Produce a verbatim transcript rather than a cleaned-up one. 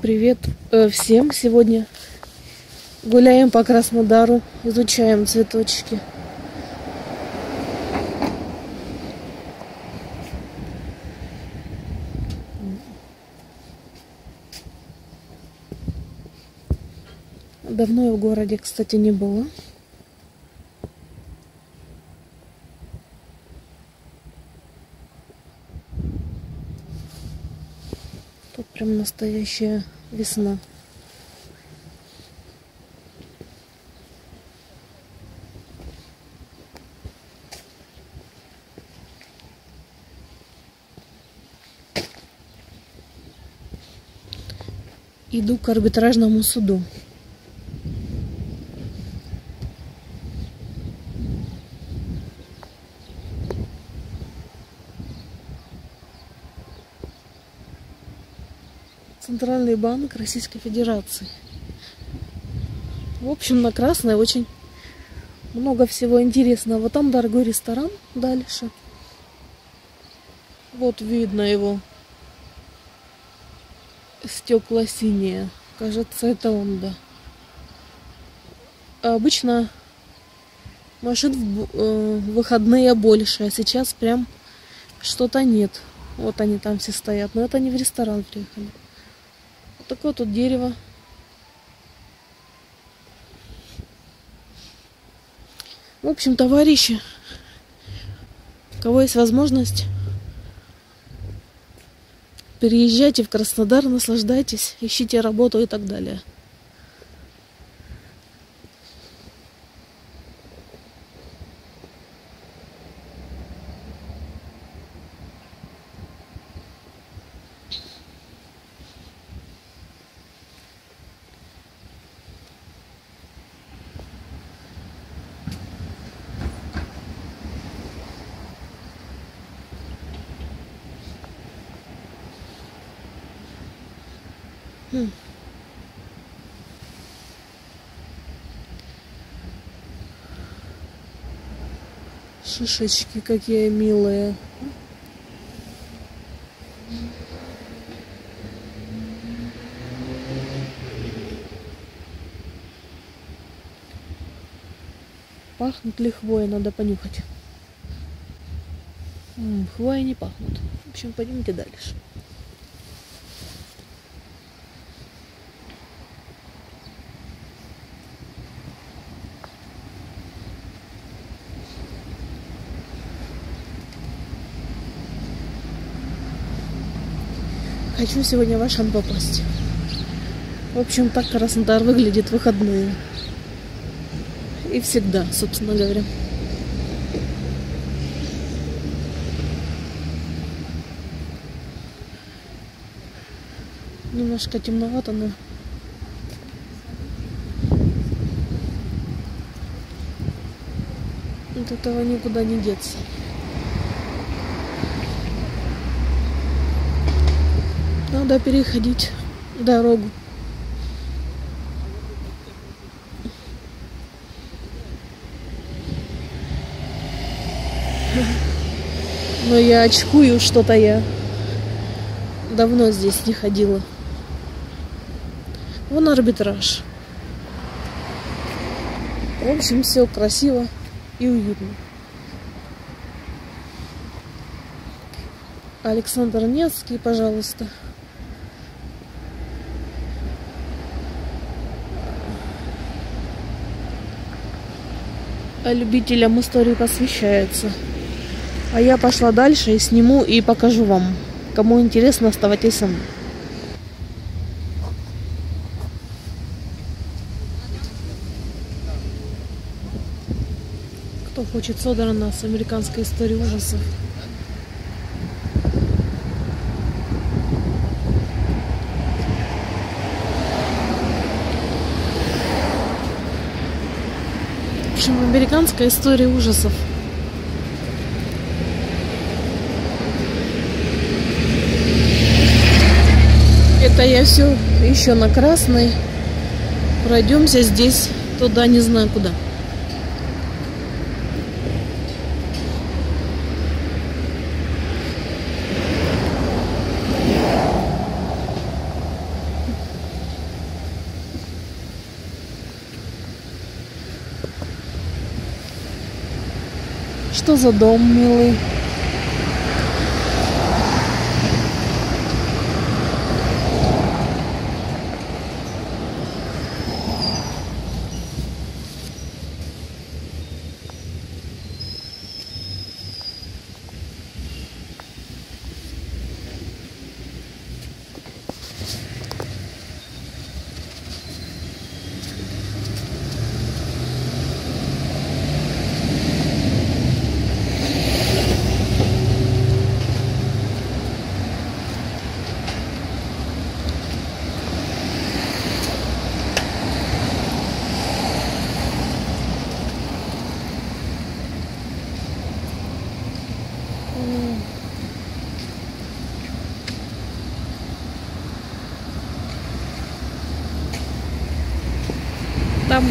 Привет всем! Сегодня гуляем по Краснодару, изучаем цветочки. Давно я в городе, кстати, не была. Тут прям настоящая весна. Иду к арбитражному суду. Центральный банк Российской Федерации. В общем, на Красной очень много всего интересного. Вот там дорогой ресторан дальше. Вот видно его. Стекла синие. Кажется, это он, да. Обычно машин в выходные больше, а сейчас прям что-то нет. Вот они там все стоят. Но это они в ресторан приехали. Такое тут дерево. В общем, товарищи, у кого есть возможность, переезжайте в Краснодар, наслаждайтесь, ищите работу и так далее. Шишечки какие милые. Пахнут ли хвоя, надо понюхать. М-м, хвоя не пахнут. В общем, пойдемте дальше. Хочу сегодня в Ашан попасть. В общем, так Краснодар выглядит в выходные. И всегда, собственно говоря. Немножко темновато, но... от этого никуда не деться. Надо переходить дорогу. Но я очкую, что-то я давно здесь не ходила. Вон арбитраж. В общем, все красиво и уютно. Александр Невский, пожалуйста. Любителям истории посвящается. А я пошла дальше и сниму, и покажу вам. Кому интересно, оставайтесь со мной. Кто хочет содорана с американской истории ужасов? В общем, американская история ужасов. Это я все еще на Красной. Пройдемся здесь, туда, не знаю куда. что за дом, милый? Там,